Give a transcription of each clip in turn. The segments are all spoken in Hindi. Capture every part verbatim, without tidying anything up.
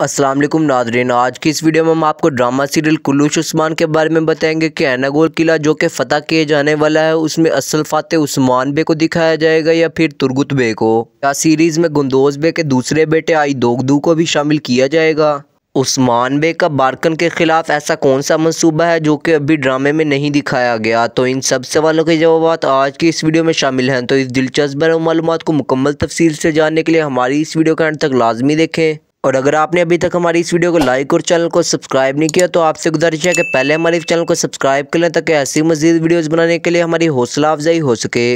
अस्सलाम वालेकुम नाज़रीन, आज की इस वीडियो में हम आपको ड्रामा सीरियल कुलूश उस्मान के बारे में बताएंगे कि एनागोल किला जो कि फ़तह किए जाने वाला है उसमें असल फ़ातह उस्मान बे को दिखाया जाएगा या फिर तुर्गुत बे को, या सीरीज़ में गुंदोज़ बे के दूसरे बेटे आयदोगदू को भी शामिल किया जाएगा। उस्मान बे का बारकन के ख़िलाफ़ ऐसा कौन सा मंसूबा है जो कि अभी ड्रामे में नहीं दिखाया गया, तो इन सब सवालों के जवाब आज की इस वीडियो में शामिल हैं। तो इस दिलचस्प मालूमात को मुकम्मल तफसील से जानने के लिए हमारी इस वीडियो का अंत तक लाजमी देखें, और अगर आपने अभी तक हमारी इस वीडियो को लाइक और चैनल को सब्सक्राइब नहीं किया तो आपसे गुजारिश है कि पहले हमारे चैनल को सब्सक्राइब कर लें ताकि ऐसी मज़ीद वीडियोस बनाने के लिए हमारी हौसला अफजाई हो सके।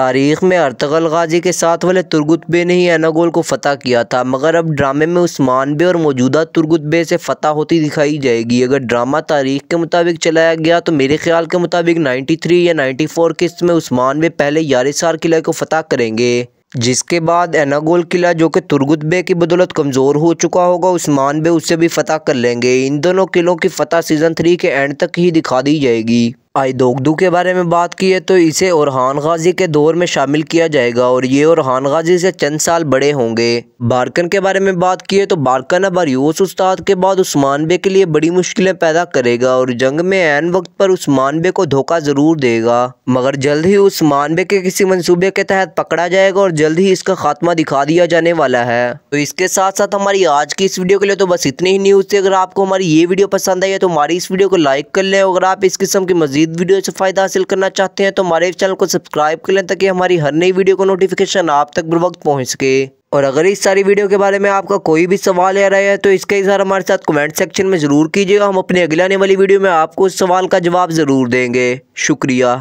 तारीख़ में अरतगल गाज़ी के साथ वाले तुर्गुत बे ने ही एनागोल को फ़तह किया था, मगर अब ड्रामे में उस्मान बे और मौजूदा तुर्गुत बे से फ़तह होती दिखाई जाएगी। अगर ड्रामा तारीख़ के मुताबिक चलाया गया तो मेरे ख्याल के मुताबिक तिरानवे या चौरानवे किस्त में उस्मान बे पहले यरीसार किले को फ़तह करेंगे, जिसके बाद एनागोल किला जो कि तुर्गुत बे की बदौलत कमज़ोर हो चुका होगा उस्मान बे उससे भी फ़तह कर लेंगे। इन दोनों किलों की फ़तह सीज़न थ्री के एंड तक ही दिखा दी जाएगी। आयदोगदू के बारे में बात की है तो इसे औरहान गाजी के दौर में शामिल किया जाएगा और ये औरहान गाजी से चंद साल बड़े होंगे। बारकन के बारे में बात की है तो बारकन अब रूस उस्ताद के बाद उस्मान बे के लिए बड़ी मुश्किलें पैदा करेगा और जंग में ऐन वक्त पर उस्मान बे को धोखा ज़रूर देगा, मगर जल्द ही उस्मान बे के किसी मंसूबे के तहत पकड़ा जाएगा और जल्द ही इसका खात्मा दिखा दिया जाने वाला है। तो इसके साथ साथ हमारी आज की इस वीडियो के लिए तो बस इतनी ही न्यूज़ थी। अगर आपको हमारी ये वीडियो पसंद आई है तो हमारी इस वीडियो को लाइक कर लें। अगर आप इस किस्म की मज़ीद वीडियो से फायदा हासिल करना चाहते हैं तो हमारे चैनल को सब्सक्राइब कर लें ताकि हमारी हर नई वीडियो का नोटिफिकेशन आप तक बर वक्त पहुंच सके। और अगर इस सारी वीडियो के बारे में आपका कोई भी सवाल या राय है तो इसका इजहार हमारे साथ कमेंट सेक्शन में जरूर कीजिएगा। हम अपने अगले आने वाली वीडियो में आपको उस सवाल का जवाब जरूर देंगे। शुक्रिया।